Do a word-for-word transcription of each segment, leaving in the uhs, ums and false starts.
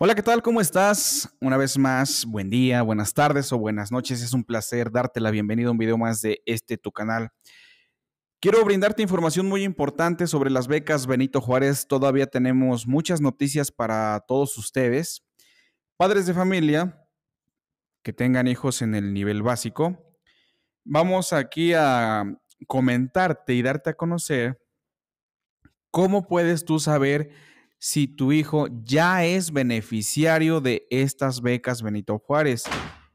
Hola, ¿qué tal? ¿Cómo estás? Una vez más, buen día, buenas tardes o buenas noches. Es un placer darte la bienvenida a un video más de este tu canal. Quiero brindarte información muy importante sobre las becas Benito Juárez. Todavía tenemos muchas noticias para todos ustedes. Padres de familia que tengan hijos en el nivel básico. Vamos aquí a comentarte y darte a conocer cómo puedes tú saber si tu hijo ya es beneficiario de estas becas Benito Juárez.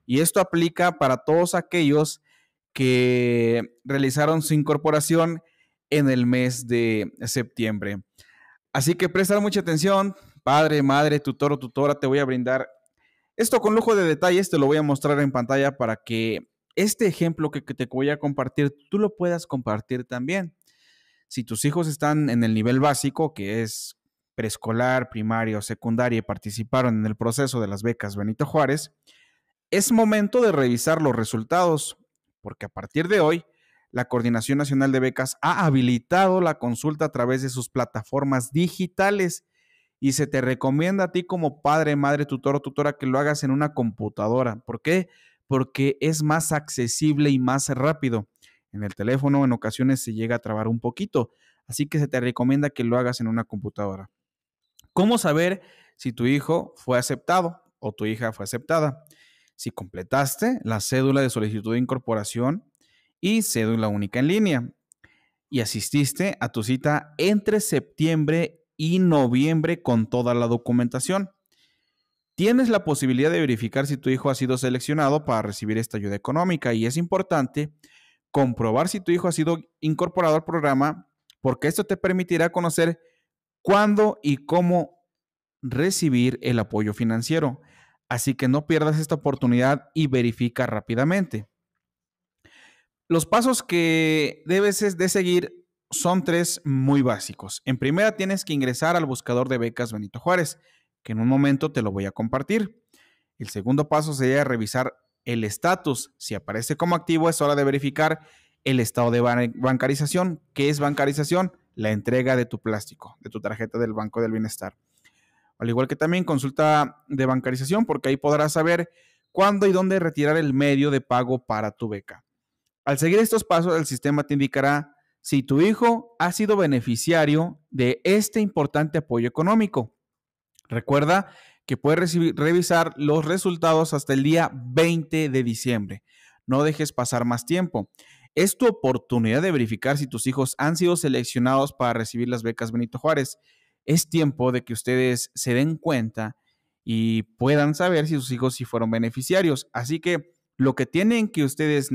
Y esto aplica para todos aquellos que realizaron su incorporación en el mes de septiembre. Así que presta mucha atención, padre, madre, tutor o tutora. Te voy a brindar esto con lujo de detalles, te lo voy a mostrar en pantalla para que este ejemplo que, que te voy a compartir, tú lo puedas compartir también. Si tus hijos están en el nivel básico, que es preescolar, primaria o secundaria, y participaron en el proceso de las becas Benito Juárez, es momento de revisar los resultados, porque a partir de hoy, la Coordinación Nacional de Becas ha habilitado la consulta a través de sus plataformas digitales y se te recomienda a ti como padre, madre, tutor o tutora que lo hagas en una computadora. ¿Por qué? Porque es más accesible y más rápido. En el teléfono en ocasiones se llega a trabar un poquito, así que se te recomienda que lo hagas en una computadora. ¿Cómo saber si tu hijo fue aceptado o tu hija fue aceptada? Si completaste la cédula de solicitud de incorporación y cédula única en línea y asististe a tu cita entre septiembre y noviembre con toda la documentación. Tienes la posibilidad de verificar si tu hijo ha sido seleccionado para recibir esta ayuda económica y es importante comprobar si tu hijo ha sido incorporado al programa, porque esto te permitirá conocer cuándo y cómo recibir el apoyo financiero. Así que no pierdas esta oportunidad y verifica rápidamente. Los pasos que debes de seguir son tres muy básicos. En primera, tienes que ingresar al buscador de becas Benito Juárez, que en un momento te lo voy a compartir. El segundo paso sería revisar el estatus. Si aparece como activo, es hora de verificar el estado de bancarización. ¿Qué es bancarización? La entrega de tu plástico, de tu tarjeta del Banco del Bienestar. Al igual que también consulta de bancarización, porque ahí podrás saber cuándo y dónde retirar el medio de pago para tu beca. Al seguir estos pasos, el sistema te indicará si tu hijo ha sido beneficiario de este importante apoyo económico. Recuerda que puedes recibir, revisar los resultados hasta el día veinte de diciembre. No dejes pasar más tiempo. Es tu oportunidad de verificar si tus hijos han sido seleccionados para recibir las becas Benito Juárez. Es tiempo de que ustedes se den cuenta y puedan saber si sus hijos sí fueron beneficiarios. Así que lo que tienen que ustedes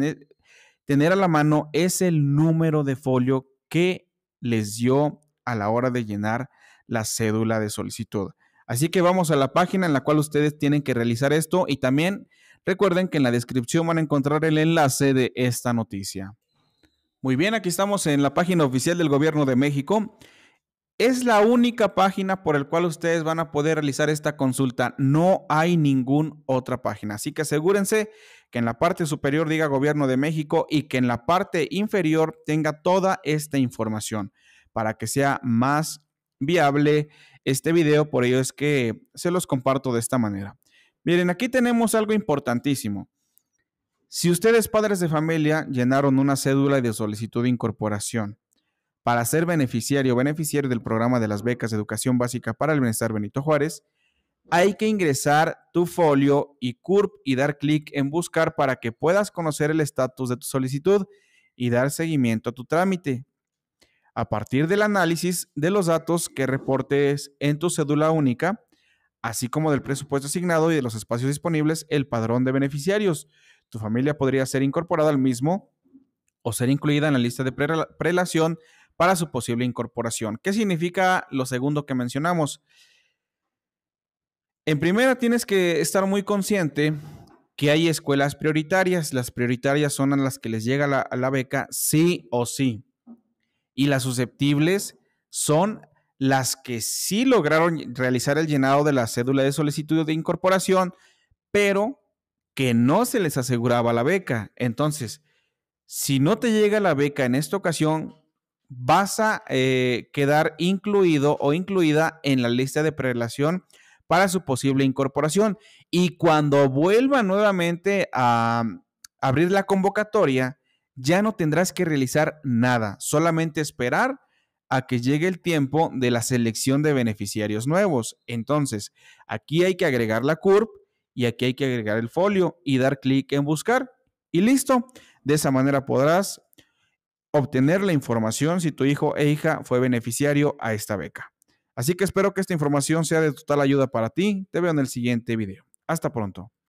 tener a la mano es el número de folio que les dio a la hora de llenar la cédula de solicitud. Así que vamos a la página en la cual ustedes tienen que realizar esto y también recuerden que en la descripción van a encontrar el enlace de esta noticia. Muy bien, aquí estamos en la página oficial del Gobierno de México. Es la única página por la cual ustedes van a poder realizar esta consulta. No hay ninguna otra página. Así que asegúrense que en la parte superior diga Gobierno de México y que en la parte inferior tenga toda esta información para que sea más viable este video. Por ello es que se los comparto de esta manera. Miren, aquí tenemos algo importantísimo. Si ustedes, padres de familia, llenaron una cédula de solicitud de incorporación para ser beneficiario o beneficiario del programa de las becas de educación básica para el bienestar Benito Juárez, hay que ingresar tu folio y C U R P y dar clic en buscar para que puedas conocer el estatus de tu solicitud y dar seguimiento a tu trámite. A partir del análisis de los datos que reportes en tu cédula única, así como del presupuesto asignado y de los espacios disponibles, el padrón de beneficiarios. Tu familia podría ser incorporada al mismo o ser incluida en la lista de prelación para su posible incorporación. ¿Qué significa lo segundo que mencionamos? En primera, tienes que estar muy consciente que hay escuelas prioritarias. Las prioritarias son a las que les llega la, a la beca sí o sí. Y las susceptibles son las que sí lograron realizar el llenado de la cédula de solicitud de incorporación, pero que no se les aseguraba la beca. Entonces, si no te llega la beca en esta ocasión, vas a eh, quedar incluido o incluida en la lista de prelación para su posible incorporación. Y cuando vuelva nuevamente a abrir la convocatoria, ya no tendrás que realizar nada, solamente esperar a que llegue el tiempo de la selección de beneficiarios nuevos. Entonces, aquí hay que agregar la C U R P y aquí hay que agregar el folio y dar clic en buscar y listo. De esa manera podrás obtener la información si tu hijo e hija fue beneficiario a esta beca. Así que espero que esta información sea de total ayuda para ti. Te veo en el siguiente video. Hasta pronto.